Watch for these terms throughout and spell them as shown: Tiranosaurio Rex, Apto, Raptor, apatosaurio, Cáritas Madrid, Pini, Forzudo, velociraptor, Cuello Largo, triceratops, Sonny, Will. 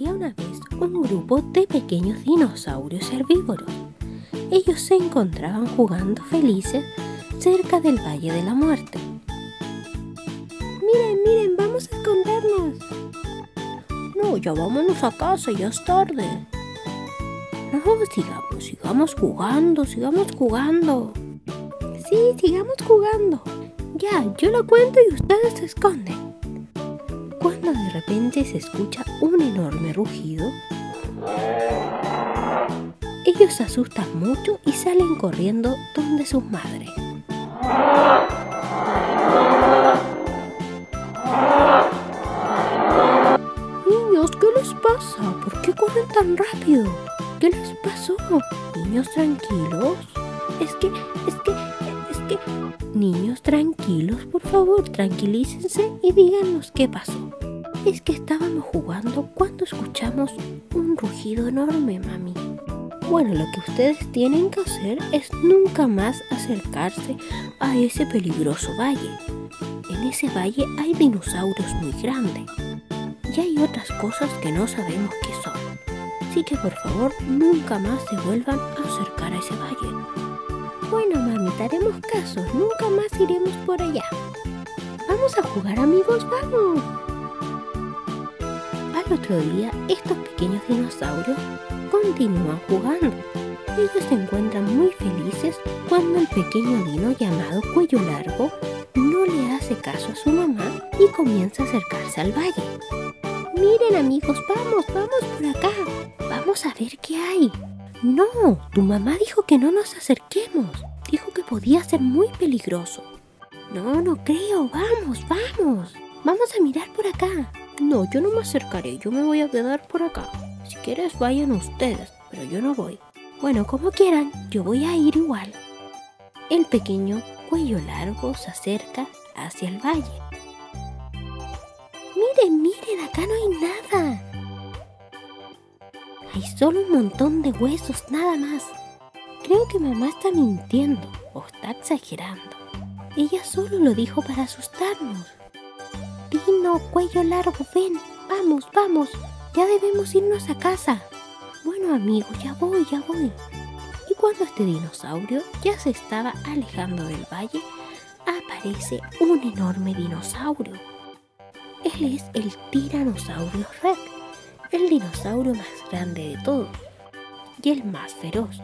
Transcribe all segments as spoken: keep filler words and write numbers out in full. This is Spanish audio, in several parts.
Había una vez un grupo de pequeños dinosaurios herbívoros. Ellos se encontraban jugando felices cerca del Valle de la Muerte. ¡Miren, miren! ¡Vamos a escondernos! No, ya vámonos a casa, ya es tarde. No, sigamos, sigamos jugando, sigamos jugando. Sí, sigamos jugando. Ya, yo lo cuento y ustedes se esconden. Cuando de repente se escucha un enorme rugido, ellos se asustan mucho y salen corriendo donde sus madres. Niños, ¿qué les pasa? ¿Por qué corren tan rápido? ¿Qué les pasó? Niños tranquilos. Es que, es que, es que... Niños tranquilos, por favor, tranquilícense y díganos qué pasó. Es que estábamos jugando cuando escuchamos un rugido enorme, mami. Bueno, lo que ustedes tienen que hacer es nunca más acercarse a ese peligroso valle. En ese valle hay dinosaurios muy grandes y hay otras cosas que no sabemos qué son. Así que por favor, nunca más se vuelvan a acercar a ese valle. Bueno, mami, te haremos caso. Nunca más iremos por allá. Vamos a jugar, amigos, vamos. Al otro día, estos pequeños dinosaurios continúan jugando. Ellos se encuentran muy felices cuando el pequeño dino llamado Cuello Largo no le hace caso a su mamá y comienza a acercarse al valle. Miren, amigos, vamos, vamos por acá. Vamos a ver qué hay. No, tu mamá dijo que no nos acerquemos. Dijo que podía ser muy peligroso. No, no creo. Vamos, vamos. Vamos a mirar por acá. No, yo no me acercaré. Yo me voy a quedar por acá. Si quieres, vayan ustedes, pero yo no voy. Bueno, como quieran, yo voy a ir igual. El pequeño Cuello Largo se acerca hacia el valle. Miren, miren, acá no hay nada. Hay solo un montón de huesos, nada más. Creo que mamá está mintiendo o está exagerando. Ella solo lo dijo para asustarnos. Dino, Cuello Largo, ven, vamos, vamos. Ya debemos irnos a casa. Bueno, amigos, ya voy, ya voy. Y cuando este dinosaurio ya se estaba alejando del valle, aparece un enorme dinosaurio. Él es el Tiranosaurio Rex. El dinosaurio más grande de todos y el más feroz. ¡Wow!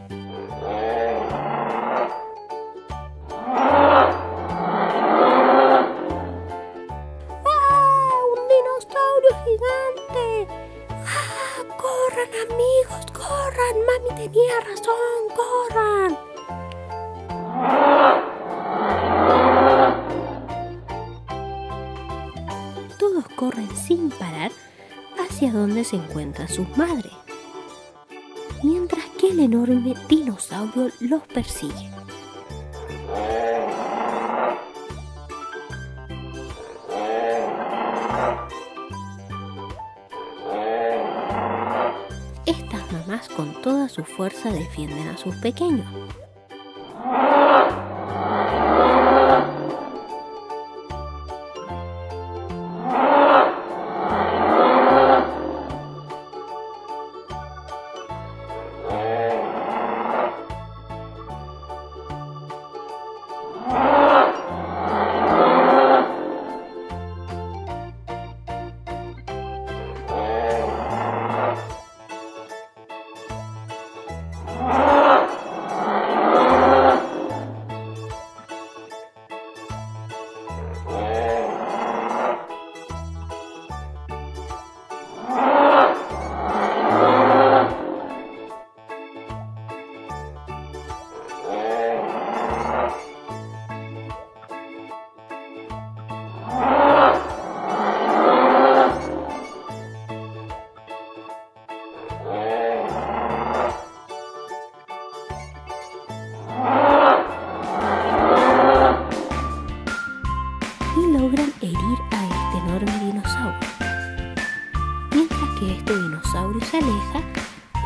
¡Un dinosaurio gigante! ¡Ah! ¡Corran, amigos! ¡Corran! ¡Mami tenía razón! ¡Corran! Todos corren sin parar hacia donde se encuentran sus madres, mientras que el enorme dinosaurio los persigue. Estas mamás con toda su fuerza defienden a sus pequeños.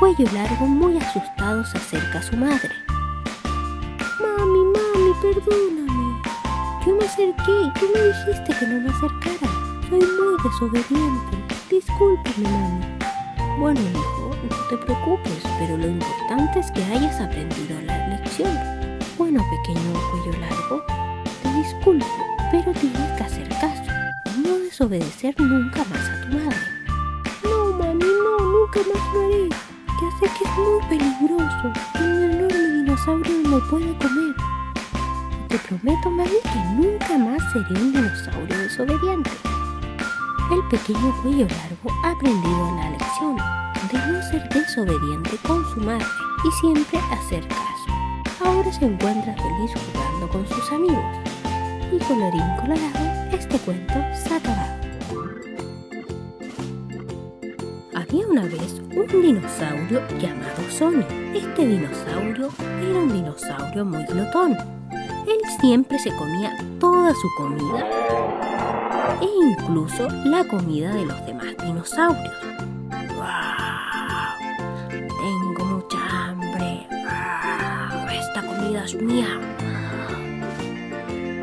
Cuello Largo, muy asustado, se acerca a su madre. Mami, mami, perdóname. Yo me acerqué y tú me dijiste que no me acercara. Soy muy desobediente. Discúlpame, mami. Bueno, hijo, no te preocupes, pero lo importante es que hayas aprendido la lección. Bueno, pequeño cuello largo, te disculpo, pero tienes que hacer caso y no desobedecer nunca más a tu madre. No, mami, no, nunca más lo haré. Ya sé que es muy peligroso, que un enorme dinosaurio me puede comer. Te prometo, mami, que nunca más seré un dinosaurio desobediente. El pequeño cuello largo ha aprendido la lección de no ser desobediente con su madre y siempre hacer caso. Ahora se encuentra feliz jugando con sus amigos. Y colorín colorado, este cuento se ha acabado. Había una vez un dinosaurio llamado Sonny. Este dinosaurio era un dinosaurio muy glotón. Él siempre se comía toda su comida e incluso la comida de los demás dinosaurios. ¡Wow! Tengo mucha hambre. ¡Wow! Esta comida es mía.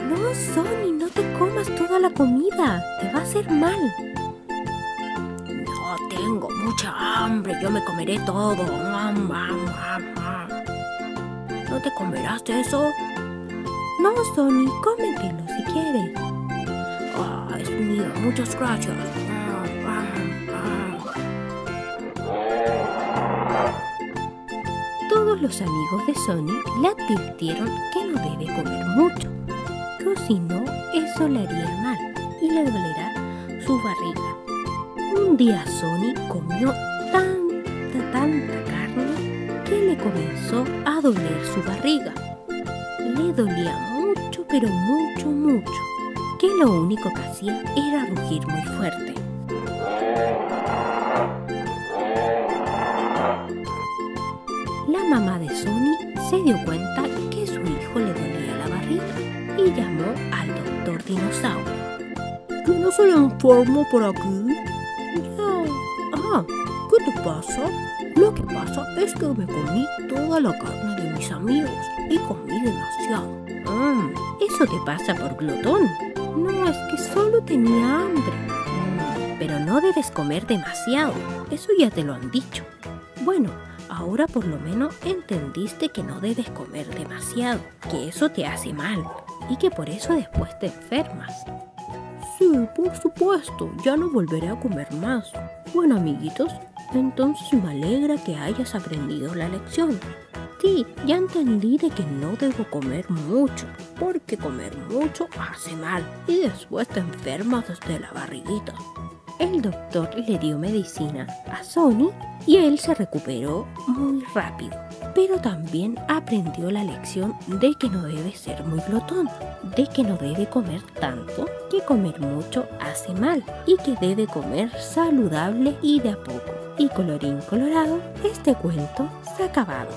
No, Sonny, no te comas toda la comida. Te va a hacer mal. No, tengo mucha hambre. Yo me comeré todo. ¿No te comerás eso? No, Sonny, cómetelo si quieres. Ah, oh, es mío, muchas gracias. Ah, ah, ah. Todos los amigos de Sonny le advirtieron que no debe comer mucho, que si no, eso le haría mal y le dolerá su barriga. Un día Sonny comió tanta, tanta carne que le comenzó a doler su barriga. Le dolía mucho, pero mucho, mucho, que lo único que hacía era rugir muy fuerte. La mamá de Sonny se dio cuenta que su hijo le dolía la barriga y llamó al doctor dinosaurio. ¿Yo no soy enfermo por aquí? Ya. Ah, ¿qué te pasa? Lo que pasa es que me comí toda la carne de mis amigos y comí demasiado. Mm, eso te pasa por glotón. No, es que solo tenía hambre. Mm, pero no debes comer demasiado. Eso ya te lo han dicho. Bueno, ahora por lo menos entendiste que no debes comer demasiado, que eso te hace mal y que por eso después te enfermas. Sí, por supuesto, ya no volveré a comer más. Bueno, amiguitos, entonces me alegra que hayas aprendido la lección. Sí, ya entendí de que no debo comer mucho, porque comer mucho hace mal y después te enfermas desde la barriguita. El doctor le dio medicina a Sonny y él se recuperó muy rápido, pero también aprendió la lección de que no debe ser muy glotón, de que no debe comer tanto, que comer mucho hace mal y que debe comer saludable y de a poco. Y colorín colorado, este cuento se ha acabado.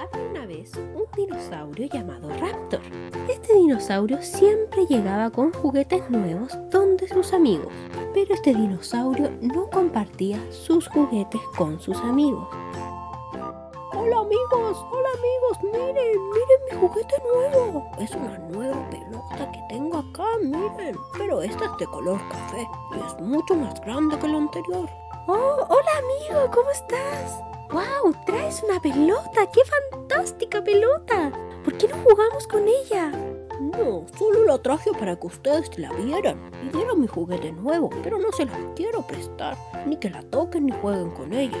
Había una vez un dinosaurio llamado Raptor. Este dinosaurio siempre llegaba con juguetes nuevos donde sus amigos, pero este dinosaurio no compartía sus juguetes con sus amigos. ¡Hola amigos! ¡Hola amigos! ¡Miren! ¡Miren mi juguete nuevo! Es una nueva pelota que tengo acá, miren. Pero esta es de color café y es mucho más grande que la anterior. ¡Oh! ¡Hola amigo! ¿Cómo estás? ¡Wow! ¡Traes una pelota! ¡Qué fantástica pelota! ¿Por qué no jugamos con ella? No, solo la traje para que ustedes la vieran y vieran mi juguete nuevo, pero no se la quiero prestar, ni que la toquen ni jueguen con ella.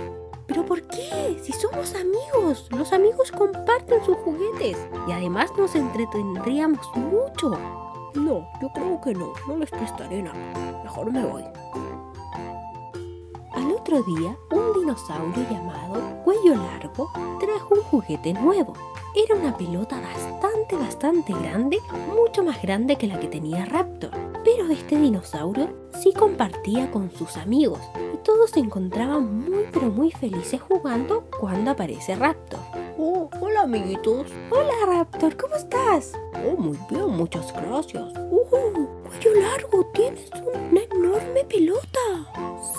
¿Pero por qué? Si somos amigos, los amigos comparten sus juguetes y además nos entretendríamos mucho. No, yo creo que no, no les prestaré nada. Mejor me voy. Al otro día, un dinosaurio llamado Cuello Largo trajo un juguete nuevo. Era una pelota bastante, bastante grande, mucho más grande que la que tenía Raptor. Pero este dinosaurio sí compartía con sus amigos y todos se encontraban muy, pero muy felices jugando cuando aparece Raptor. Oh, hola amiguitos. Hola Raptor, ¿cómo estás? Oh, muy bien, muchas gracias. ¡Uh! ¡Cuello largo! ¡Tienes una enorme pelota!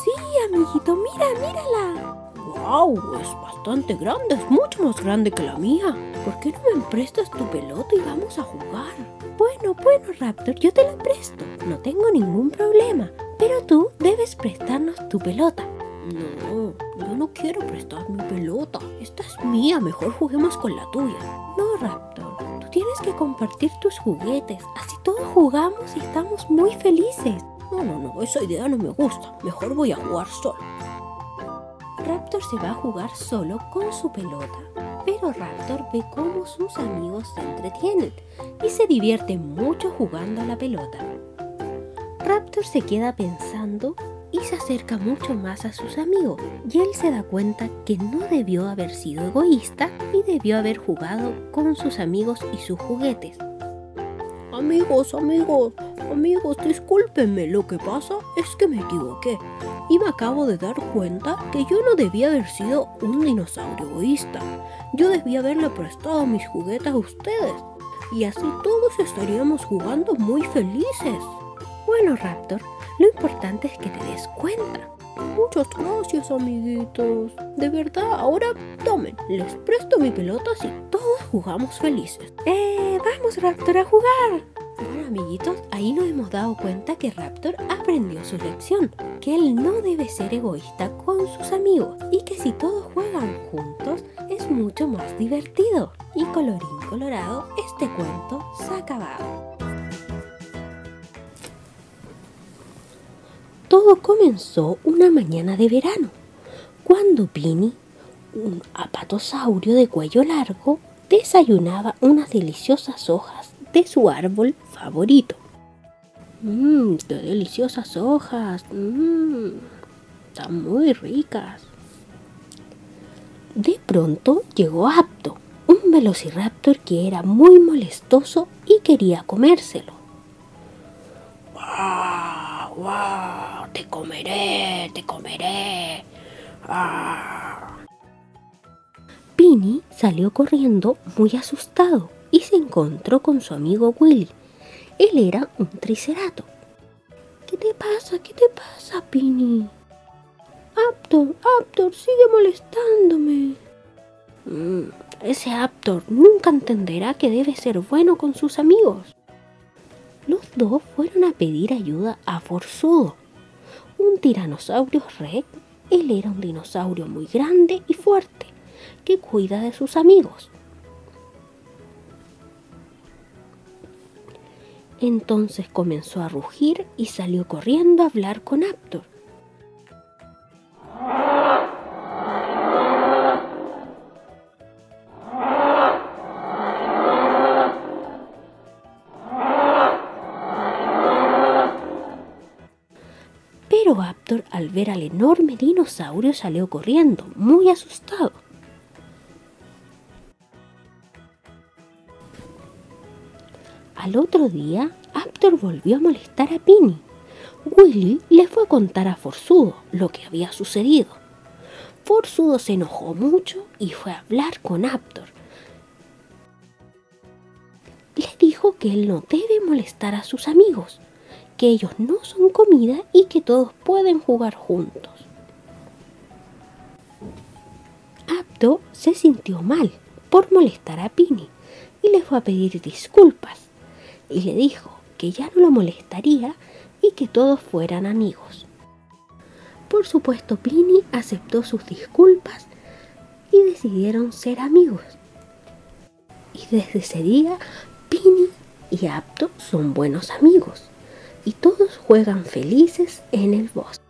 Sí, amiguito, mira, mírala. ¡Wow! Es bastante grande, es mucho más grande que la mía. ¿Por qué no me prestas tu pelota y vamos a jugar? Bueno, bueno, Raptor, yo te la presto. No tengo ningún problema. pero tú debes prestarnos tu pelota. No, yo no quiero prestar mi pelota. Esta es mía, mejor juguemos con la tuya. No, Raptor, tú tienes que compartir tus juguetes. Así todos jugamos y estamos muy felices. No, no, no, esa idea no me gusta. Mejor voy a jugar solo. Raptor se va a jugar solo con su pelota. Pero Raptor ve cómo sus amigos se entretienen y se divierten mucho jugando a la pelota. Raptor se queda pensando y se acerca mucho más a sus amigos, y él se da cuenta que no debió haber sido egoísta y debió haber jugado con sus amigos y sus juguetes. Amigos, amigos, amigos, discúlpenme, lo que pasa es que me equivoqué y me acabo de dar cuenta que yo no debía haber sido un dinosaurio egoísta. Yo debía haberle prestado mis juguetes a ustedes y así todos estaríamos jugando muy felices. Bueno, Raptor, lo importante es que te des cuenta. Muchas gracias, amiguitos. De verdad, ahora tomen, les presto mi pelota si todos jugamos felices. ¡Eh! ¡Vamos, Raptor, a jugar! Bueno, amiguitos, ahí nos hemos dado cuenta que Raptor aprendió su lección, que él no debe ser egoísta con sus amigos y que si todos juegan juntos es mucho más divertido. Y colorín colorado, este cuento se ha acabado. Todo comenzó una mañana de verano, cuando Pini, un apatosaurio de cuello largo, desayunaba unas deliciosas hojas de su árbol favorito. ¡Mmm, qué deliciosas hojas! ¡Mmm, están muy ricas! De pronto llegó Apto, un velociraptor que era muy molestoso y quería comérselo. ¡Guau, guau! ¡Te comeré! ¡Te comeré! ¡Ah! Pini salió corriendo muy asustado y se encontró con su amigo Will. Él era un triceratops. ¿Qué te pasa? ¿Qué te pasa, Pini? ¡Aptor! ¡Aptor! ¡Sigue molestándome! Mm, ese Aptor nunca entenderá que debe ser bueno con sus amigos. Los dos fueron a pedir ayuda a Forzudo, un tiranosaurio rex. Él era un dinosaurio muy grande y fuerte, que cuida de sus amigos. Entonces comenzó a rugir y salió corriendo a hablar con Aptor. Pero Aptor, al ver al enorme dinosaurio, salió corriendo, muy asustado. Al otro día, Aptor volvió a molestar a Pini. Willy le fue a contar a Forzudo lo que había sucedido. Forzudo se enojó mucho y fue a hablar con Aptor. Le dijo que él no debe molestar a sus amigos, que ellos no son comida y que todos pueden jugar juntos. Apto se sintió mal por molestar a Pini y le fue a pedir disculpas y le dijo que ya no lo molestaría y que todos fueran amigos. Por supuesto, Pini aceptó sus disculpas y decidieron ser amigos. Y desde ese día, Pini y Apto son buenos amigos. Y todos juegan felices en el bosque.